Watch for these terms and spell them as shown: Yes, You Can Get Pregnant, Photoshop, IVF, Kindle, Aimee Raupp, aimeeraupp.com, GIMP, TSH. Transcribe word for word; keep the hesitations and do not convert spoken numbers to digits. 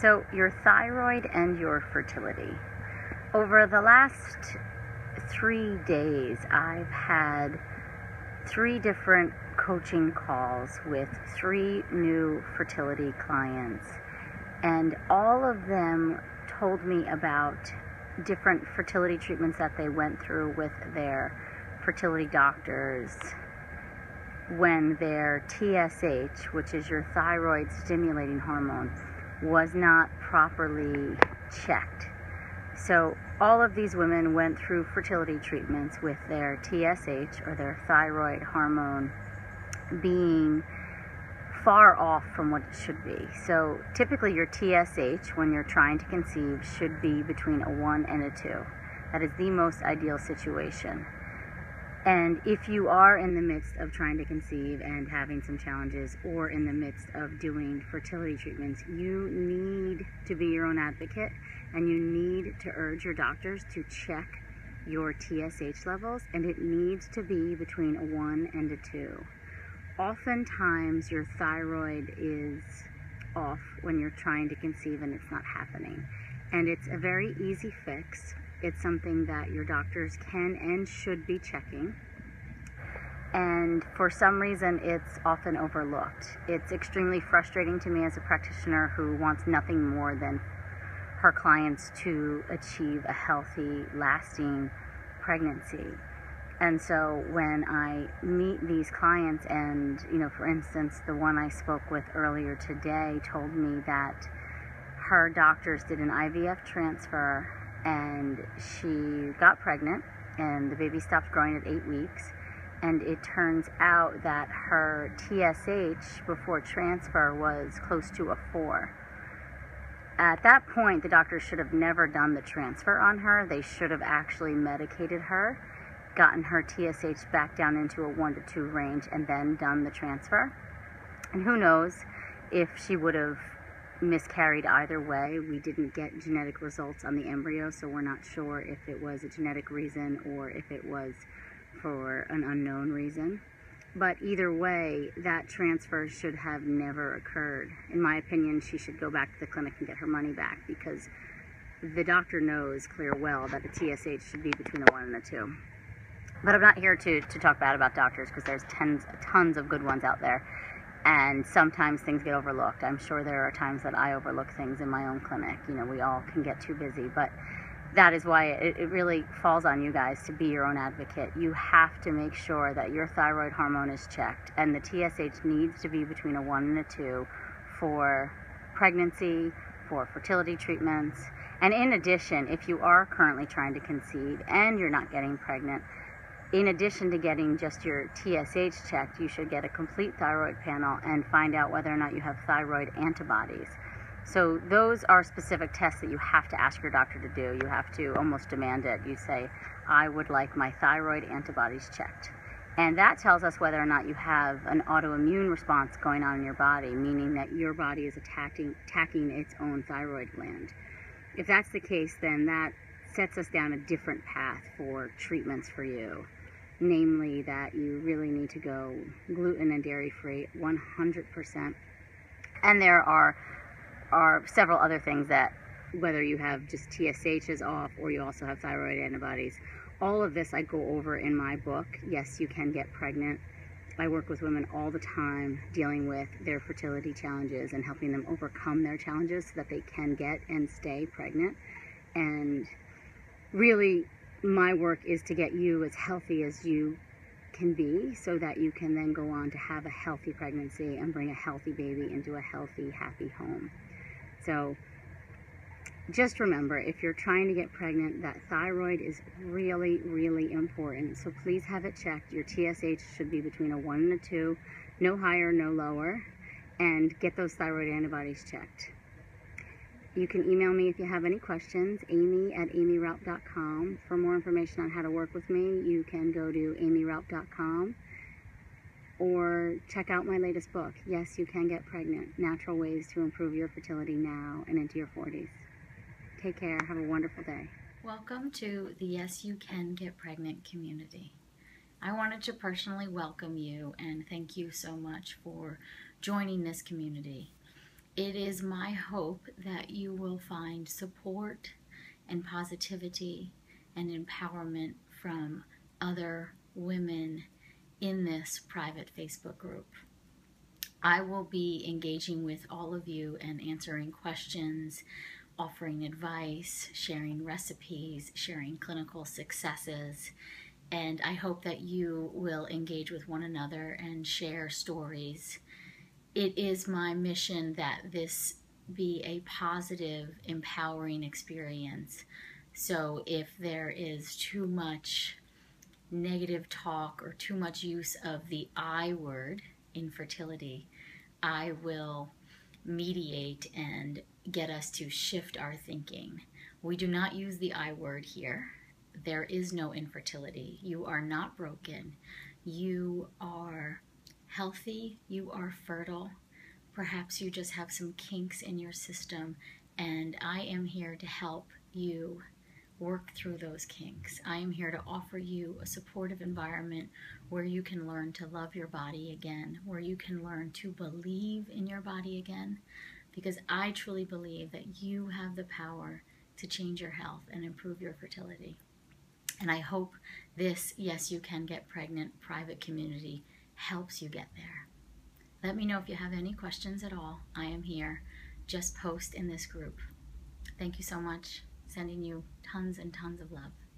So your thyroid and your fertility. Over the last three days, I've had three different coaching calls with three new fertility clients, and all of them told me about different fertility treatments that they went through with their fertility doctors when their T S H, which is your thyroid stimulating hormone, was not properly checked. So all of these women went through fertility treatments with their T S H, or their thyroid hormone, being far off from what it should be. So typically your T S H, when you're trying to conceive, should be between a one and a two. That is the most ideal situation. And if you are in the midst of trying to conceive and having some challenges, or in the midst of doing fertility treatments, you need to be your own advocate, and you need to urge your doctors to check your T S H levels, and it needs to be between a one and a two. Oftentimes your thyroid is off when you're trying to conceive and it's not happening. And it's a very easy fix. It's something that your doctors can and should be checking. And for some reason, it's often overlooked. It's extremely frustrating to me as a practitioner who wants nothing more than her clients to achieve a healthy, lasting pregnancy. And so when I meet these clients, and, you know, for instance, the one I spoke with earlier today told me that her doctors did an I V F transfer and she got pregnant and the baby stopped growing at eight weeks. And it turns out that her T S H before transfer was close to a four. At that point, the doctor should have never done the transfer on her. They should have actually medicated her, gotten her T S H back down into a one to two range, and then done the transfer. And who knows if she would have miscarried either way. We didn't get genetic results on the embryo, so we're not sure if it was a genetic reason or if it was for an unknown reason. But either way, that transfer should have never occurred. In my opinion, she should go back to the clinic and get her money back, because the doctor knows clear well that the T S H should be between a one and a two. But I'm not here to, to talk bad about doctors, because there's tons, tons of good ones out there, and sometimes things get overlooked. I'm sure there are times that I overlook things in my own clinic. You know, we all can get too busy, but that is why it, it really falls on you guys to be your own advocate. You have to make sure that your thyroid hormone is checked, and the T S H needs to be between a one and a two for pregnancy, for fertility treatments. And in addition, if you are currently trying to conceive and you're not getting pregnant, in addition to getting just your T S H checked, you should get a complete thyroid panel and find out whether or not you have thyroid antibodies. So those are specific tests that you have to ask your doctor to do. You have to almost demand it. You say, I would like my thyroid antibodies checked. And that tells us whether or not you have an autoimmune response going on in your body, meaning that your body is attacking, attacking its own thyroid gland. If that's the case, then that sets us down a different path for treatments for you. Namely, that you really need to go gluten and dairy free one hundred percent. And there are are several other things that, whether you have just T S H is off or you also have thyroid antibodies, all of this I go over in my book, Yes, You Can Get Pregnant. I work with women all the time dealing with their fertility challenges and helping them overcome their challenges so that they can get and stay pregnant. And really, my work is to get you as healthy as you can be, so that you can then go on to have a healthy pregnancy and bring a healthy baby into a healthy, happy home. So just remember, if you're trying to get pregnant, that thyroid is really, really important. So please have it checked. Your T S H should be between a one and a two, no higher, no lower, and get those thyroid antibodies checked. You can email me if you have any questions, Aimee at aimee raupp dot com. For more information on how to work with me, you can go to aimee raupp dot com or check out my latest book, Yes, You Can Get Pregnant, Natural Ways to Improve Your Fertility Now and into Your forties. Take care. Have a wonderful day. Welcome to the Yes, You Can Get Pregnant community. I wanted to personally welcome you and thank you so much for joining this community. It is my hope that you will find support and positivity and empowerment from other women in this private Facebook group. I will be engaging with all of you and answering questions, offering advice, sharing recipes, sharing clinical successes, and I hope that you will engage with one another and share stories. It is my mission that this be a positive, empowering experience. So if there is too much negative talk or too much use of the I word, infertility, I will mediate and get us to shift our thinking. We do not use the I word here. There is no infertility. You are not broken. You are healthy. You are fertile. Perhaps you just have some kinks in your system, and I am here to help you work through those kinks. I am here to offer you a supportive environment where you can learn to love your body again, where you can learn to believe in your body again, because I truly believe that you have the power to change your health and improve your fertility. And I hope this Yes, You Can Get Pregnant private community helps you get there. Let me know if you have any questions at all. I am here. Just post in this group. Thank you so much. Sending you tons and tons of love.